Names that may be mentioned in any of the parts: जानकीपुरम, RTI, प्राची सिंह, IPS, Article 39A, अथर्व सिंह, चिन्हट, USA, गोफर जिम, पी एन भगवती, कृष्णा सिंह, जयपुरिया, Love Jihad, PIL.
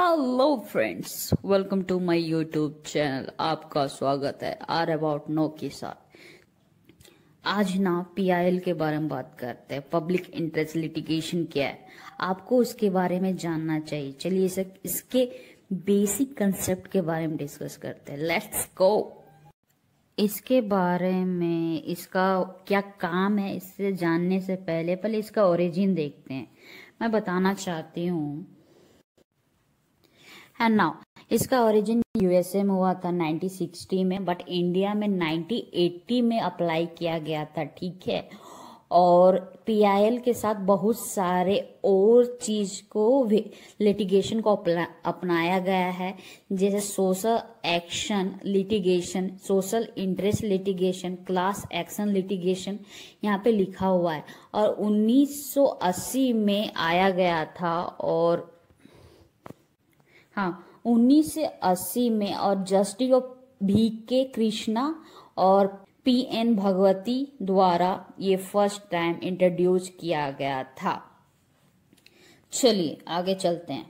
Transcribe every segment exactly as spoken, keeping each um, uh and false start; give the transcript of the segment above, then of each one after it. Hello friends, welcome to my YouTube channel. आपका स्वागत है आर अबाउट नो के साथ। आज ना पीआईएल के बारे में बात करते हैं। पब्लिक इंटरेस्ट लिटिगेशन क्या है, आपको उसके बारे में जानना चाहिए। चलिए सर, इसके बेसिक कंसेप्ट के बारे में डिस्कस करते हैं। Let's go. इसके बारे में इसका क्या काम है, इससे जानने से पहले पहले इसका ओरिजिन देखते हैं। मैं बताना चाहती हूँ एंड नाउ इसका ओरिजिन यूएसए में हुआ था नाइनटीन सिक्सटी में, बट इंडिया में नाइनटीन एटी में अप्लाई किया गया था। ठीक है, और पीआईएल के साथ बहुत सारे और चीज को लिटिगेशन को अपनाया गया है, जैसे social action litigation, social interest litigation, class action litigation यहाँ पे लिखा हुआ है। और उन्नीस सौ अस्सी में आया गया था, और हाँ उन्नीस से अस्सी में, और जस्टिस ऑफ भी के कृष्णा और पी एन भगवती द्वारा ये फर्स्ट टाइम इंट्रोड्यूस किया गया था। चलिए आगे चलते हैं।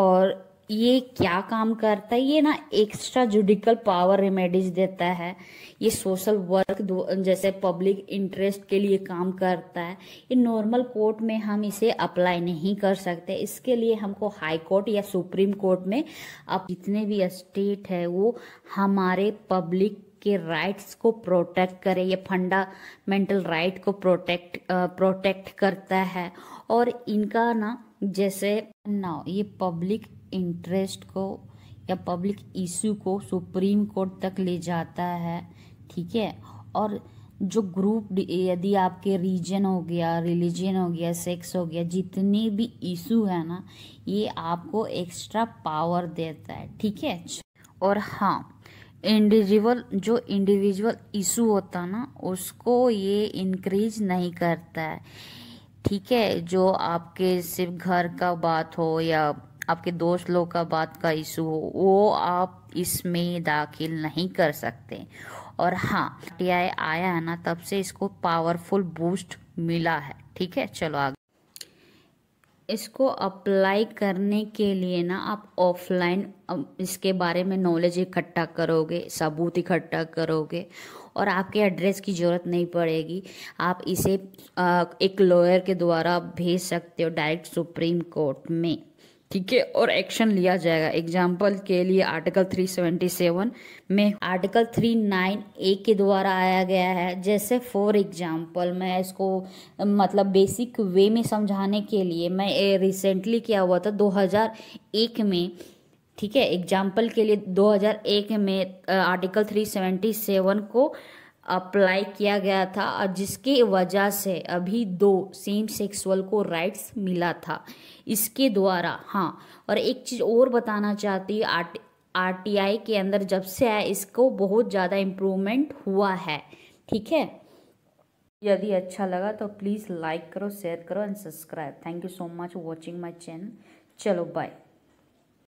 और ये क्या काम करता है, ये ना एक्स्ट्रा जुडिकल पावर रेमेडीज देता है। ये सोशल वर्क जैसे पब्लिक इंटरेस्ट के लिए काम करता है। ये नॉर्मल कोर्ट में हम इसे अप्लाई नहीं कर सकते, इसके लिए हमको हाई कोर्ट या सुप्रीम कोर्ट में, अब जितने भी स्टेट है वो हमारे पब्लिक के राइट्स को प्रोटेक्ट करे। ये फंडामेंटल राइट को प्रोटेक्ट प्रोटेक्ट करता है। और इनका ना जैसे ना ये पब्लिक इंटरेस्ट को या पब्लिक इश्यू को सुप्रीम कोर्ट तक ले जाता है। ठीक है, और जो ग्रुप यदि आपके रीजन हो गया, रिलीजन हो गया, सेक्स हो गया, जितने भी इशू है ना ये आपको एक्स्ट्रा पावर देता है। ठीक है, और हाँ इंडिविजुअल जो इंडिविजुअल इशू होता ना उसको ये इंक्रीज नहीं करता है। ठीक है, जो आपके सिर्फ घर का बात हो या आपके दोस्त लोग का बात का इशू हो वो आप इसमें दाखिल नहीं कर सकते। और हाँ आरटीआई आया है ना तब से इसको पावरफुल बूस्ट मिला है। ठीक है, चलो आगे। इसको अप्लाई करने के लिए ना आप ऑफलाइन इसके बारे में नॉलेज इकट्ठा करोगे, सबूत इकट्ठा करोगे, और आपके एड्रेस की ज़रूरत नहीं पड़ेगी। आप इसे एक लॉयर के द्वारा भेज सकते हो डायरेक्ट सुप्रीम कोर्ट में। ठीक है, और एक्शन लिया जाएगा। एग्जाम्पल के लिए आर्टिकल थ्री सेवेंटी सेवन में आर्टिकल थर्टी नाइन ए के द्वारा आया गया है। जैसे फॉर एग्जाम्पल मैं इसको मतलब बेसिक वे में समझाने के लिए मैं रिसेंटली किया हुआ था दो हज़ार एक में। ठीक है, एग्जाम्पल के लिए दो हज़ार एक में आर्टिकल थ्री सेवेंटी सेवन को अप्लाई किया गया था, और जिसके वजह से अभी दो सेम सेक्सुअल को राइट्स मिला था इसके द्वारा। हाँ, और एक चीज़ और बताना चाहती हूँ, आर आरटीआई के अंदर जब से आया इसको बहुत ज़्यादा इम्प्रूवमेंट हुआ है। ठीक है, यदि अच्छा लगा तो प्लीज़ लाइक करो, शेयर करो and subscribe. Thank you so much watching my channel. चलो बाय।